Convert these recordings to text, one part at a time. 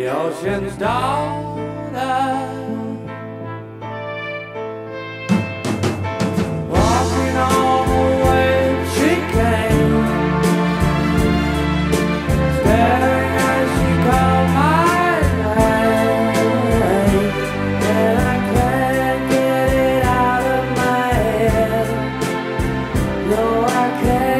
the ocean's daughter. Walking on the way she came, staring as she called my name, and I can't get it out of my head. No, I can't.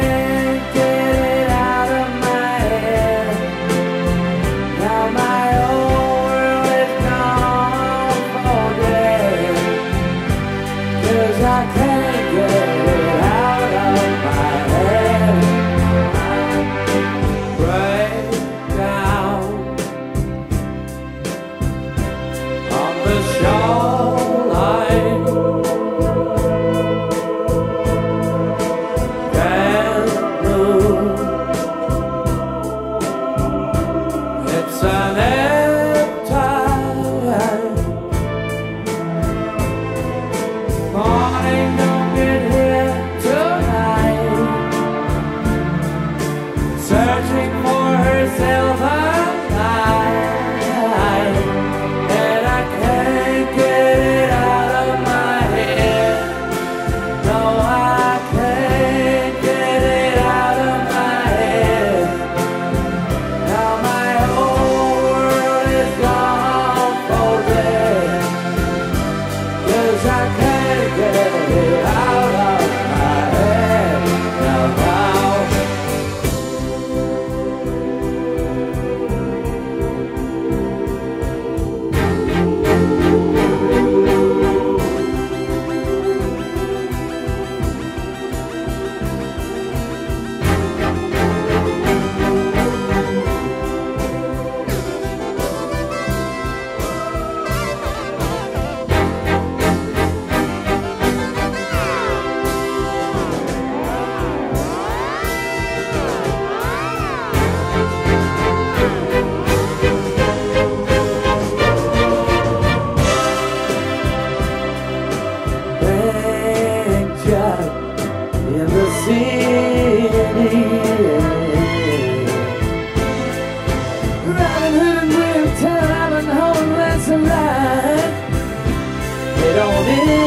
Don't